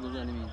продолжали меня.